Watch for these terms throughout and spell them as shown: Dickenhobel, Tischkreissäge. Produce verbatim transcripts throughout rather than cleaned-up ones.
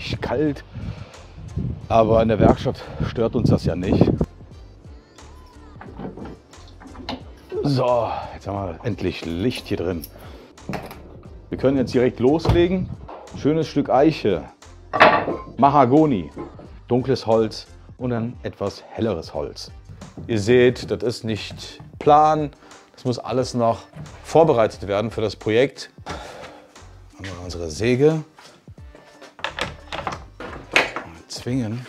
frisch, kalt. Aber in der Werkstatt stört uns das ja nicht. So, jetzt haben wir endlich Licht hier drin. Wir können jetzt direkt loslegen. Schönes Stück Eiche, Mahagoni, dunkles Holz und dann etwas helleres Holz. Ihr seht, das ist nicht Plan. Das muss alles noch vorbereitet werden für das Projekt. Haben wir unsere Säge. Mal zwingen.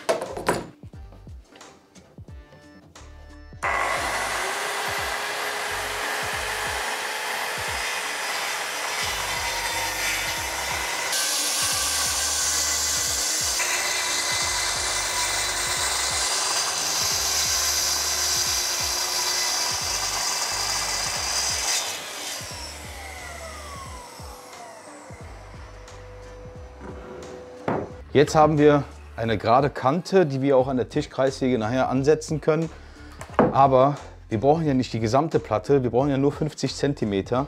Jetzt haben wir eine gerade Kante, die wir auch an der Tischkreissäge nachher ansetzen können. Aber wir brauchen ja nicht die gesamte Platte, wir brauchen ja nur fünfzig Zentimeter.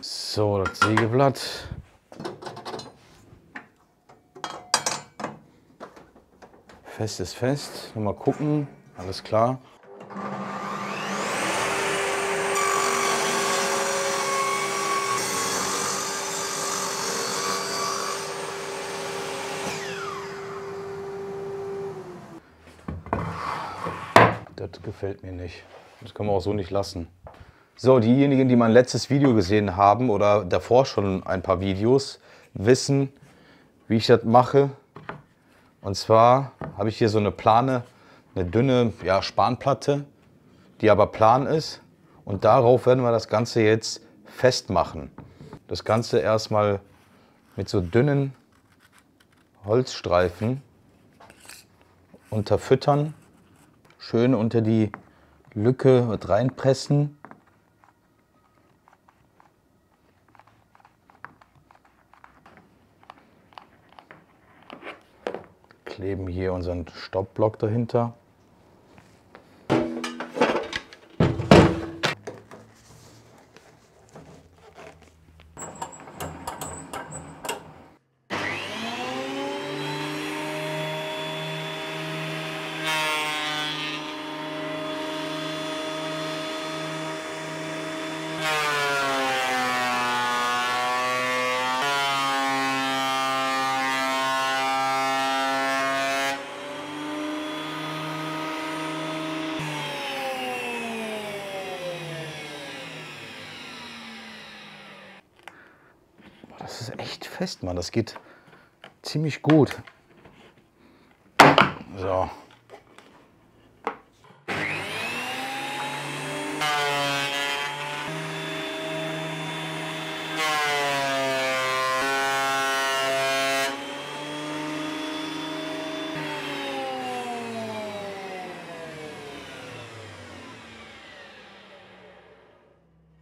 So, das Sägeblatt. Fest ist fest. Nochmal gucken. Alles klar. Das gefällt mir nicht. Das kann man auch so nicht lassen. So, diejenigen, die mein letztes Video gesehen haben oder davor schon ein paar Videos, wissen, wie ich das mache. Und zwar habe ich hier so eine plane, eine dünne ja, Spanplatte, die aber plan ist. Und darauf werden wir das Ganze jetzt festmachen. Das Ganze erstmal mit so dünnen Holzstreifen unterfüttern. Schön unter die Lücke mit reinpressen. Kleben hier unseren Stoppplock dahinter. Das ist echt fest, Mann. Das geht ziemlich gut. So.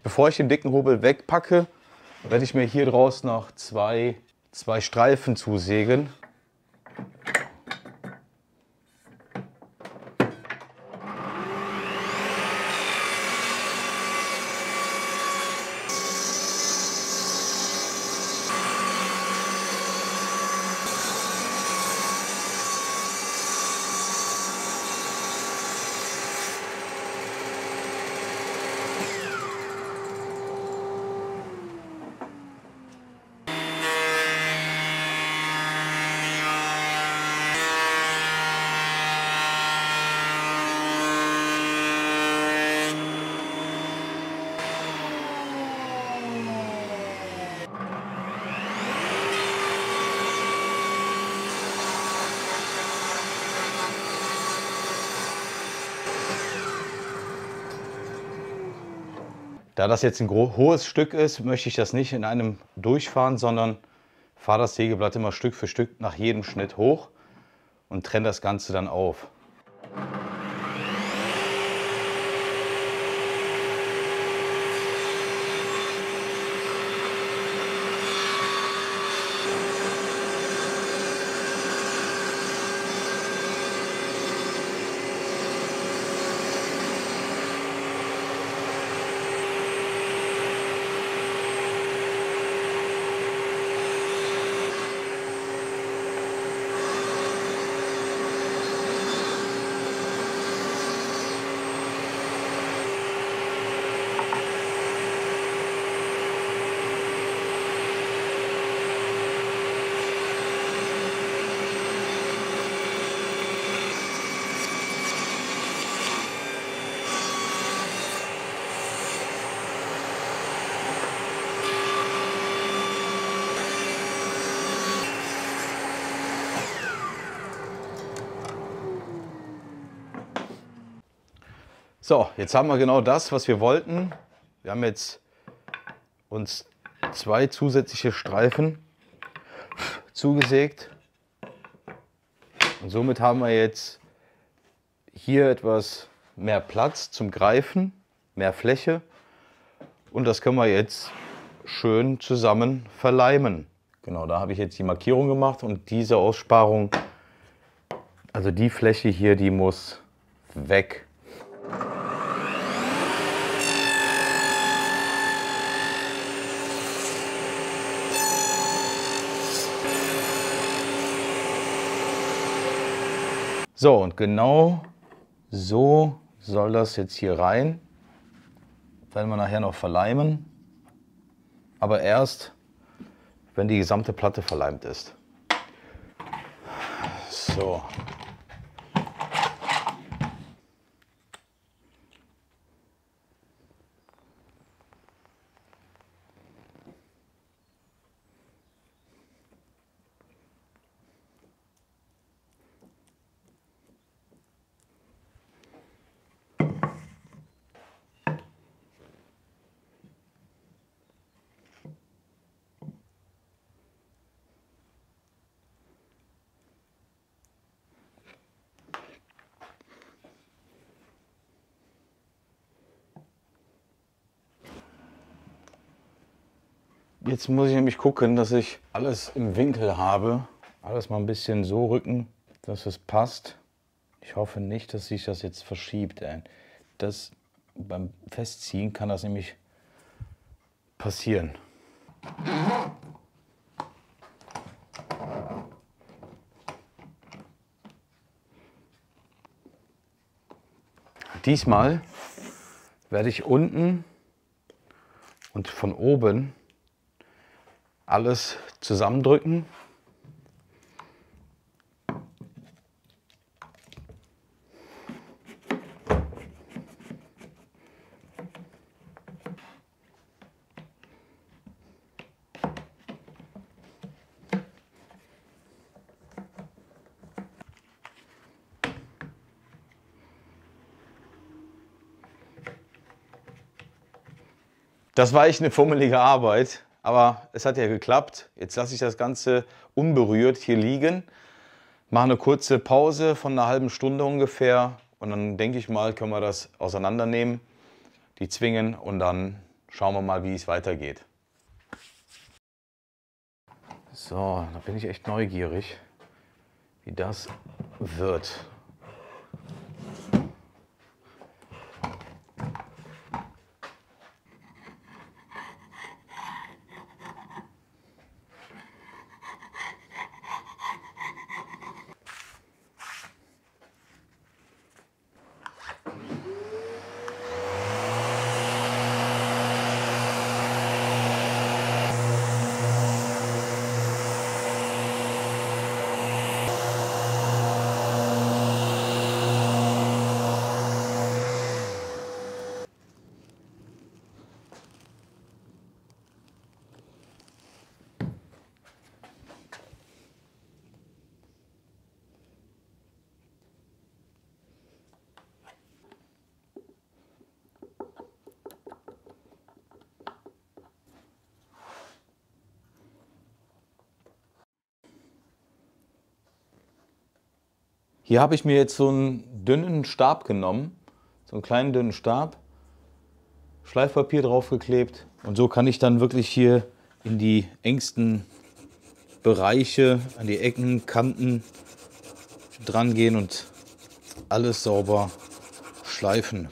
Bevor ich den Dickenhobel wegpacke, werde ich mir hier draus noch zwei, zwei Streifen zusägen. Da das jetzt ein hohes Stück ist, möchte ich das nicht in einem durchfahren, sondern fahre das Sägeblatt immer Stück für Stück nach jedem Schnitt hoch und trenne das Ganze dann auf. So, jetzt haben wir genau das, was wir wollten. Wir haben jetzt uns zwei zusätzliche Streifen zugesägt. Und somit haben wir jetzt hier etwas mehr Platz zum Greifen, mehr Fläche. Und das können wir jetzt schön zusammen verleimen. Genau, da habe ich jetzt die Markierung gemacht und diese Aussparung, also die Fläche hier, die muss weg. So, und genau so soll das jetzt hier rein. Werden wir nachher noch verleimen, aber erst, wenn die gesamte Platte verleimt ist. So. Jetzt muss ich nämlich gucken, dass ich alles im Winkel habe. Alles mal ein bisschen so rücken, dass es passt. Ich hoffe nicht, dass sich das jetzt verschiebt. Das, beim Festziehen kann das nämlich passieren. Diesmal werde ich unten und von oben alles zusammendrücken. Das war echt eine fummelige Arbeit. Aber es hat ja geklappt. Jetzt lasse ich das Ganze unberührt hier liegen, mache eine kurze Pause von einer halben Stunde ungefähr und dann denke ich mal, können wir das auseinandernehmen, die Zwingen, und dann schauen wir mal, wie es weitergeht. So, da bin ich echt neugierig, wie das wird. Hier habe ich mir jetzt so einen dünnen Stab genommen, so einen kleinen dünnen Stab, Schleifpapier draufgeklebt, und so kann ich dann wirklich hier in die engsten Bereiche, an die Ecken, Kanten dran gehen und alles sauber schleifen.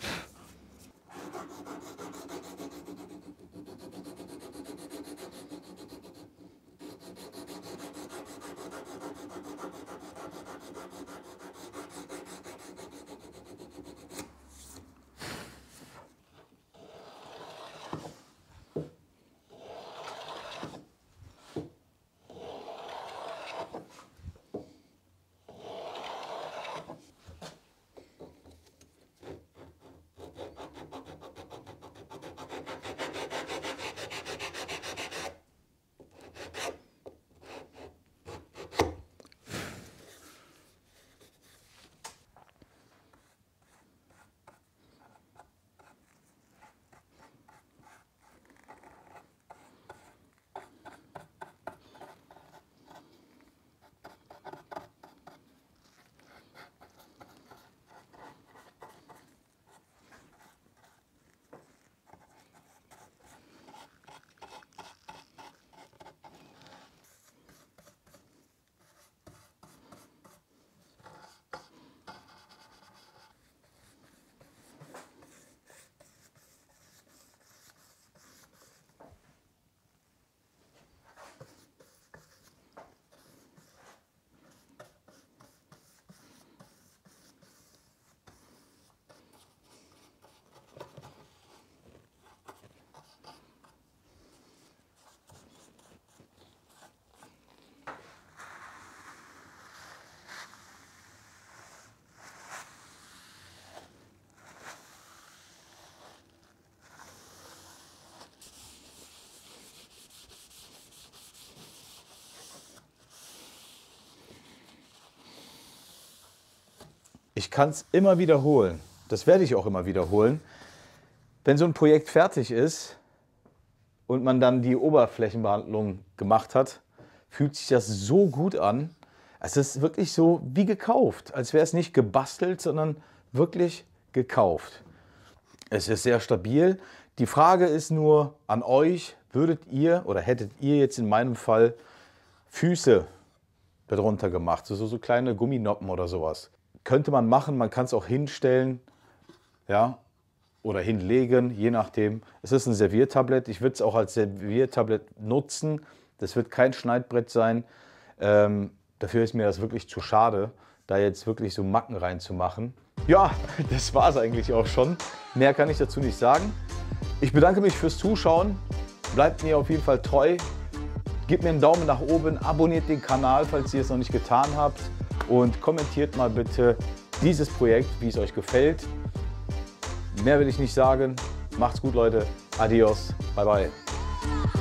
ich kann es immer wiederholen. Das werde ich auch immer wiederholen. Wenn so ein Projekt fertig ist und man dann die Oberflächenbehandlung gemacht hat, fühlt sich das so gut an. Es ist wirklich so wie gekauft, als wäre es nicht gebastelt, sondern wirklich gekauft. Es ist sehr stabil. Die Frage ist nur an euch, würdet ihr oder hättet ihr jetzt in meinem Fall Füße darunter gemacht, so, so kleine Gumminoppen oder sowas. Könnte man machen, man kann es auch hinstellen, ja, oder hinlegen, je nachdem. Es ist ein Serviertablett, ich würde es auch als Serviertablett nutzen. Das wird kein Schneidbrett sein. Ähm, dafür ist mir das wirklich zu schade, da jetzt wirklich so Macken reinzumachen. Ja, das war es eigentlich auch schon. Mehr kann ich dazu nicht sagen. Ich bedanke mich fürs Zuschauen. Bleibt mir auf jeden Fall treu. Gebt mir einen Daumen nach oben, abonniert den Kanal, falls ihr es noch nicht getan habt. Und kommentiert mal bitte dieses Projekt, wie es euch gefällt. Mehr will ich nicht sagen. Macht's gut, Leute. Adios. Bye, bye.